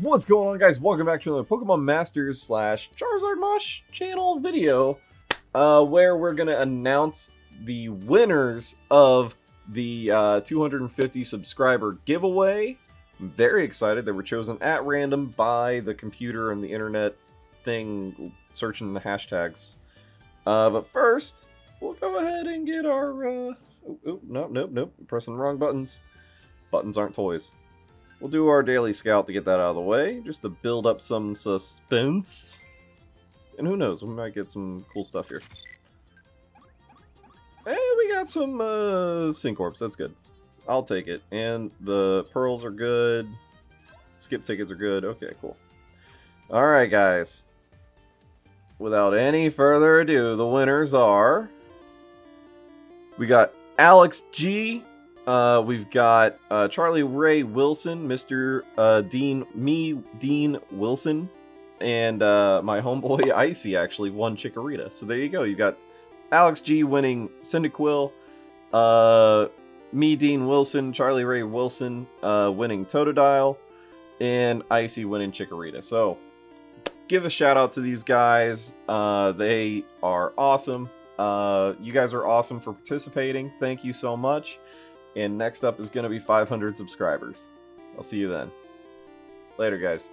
What's going on, guys? Welcome back to another Pokemon Masters / Charizard Mosh channel video where we're going to announce the winners of the 250 subscriber giveaway. I'm very excited. They were chosen at random by the computer and the internet thing, searching in the hashtags. But first, we'll go ahead and get our... nope. I'm pressing the wrong buttons. Buttons aren't toys. We'll do our daily scout to get that out of the way, just to build up some suspense. And who knows, we might get some cool stuff here. And we got some Sync Orbs, that's good. I'll take it. And the pearls are good. Skip tickets are good. Okay, cool. Alright, guys. Without any further ado, the winners are... We got Alex G. We've got Charlie Ray Wilson, Mr. Dean Wilson, and my homeboy Icy actually won Chikorita. So there you go. You got Alex G winning Cyndaquil, me Dean Wilson, Charlie Ray Wilson winning Totodile, and Icy winning Chikorita. So give a shout out to these guys. They are awesome. You guys are awesome for participating. Thank you so much. And next up is going to be 500 subscribers. I'll see you then. Later, guys.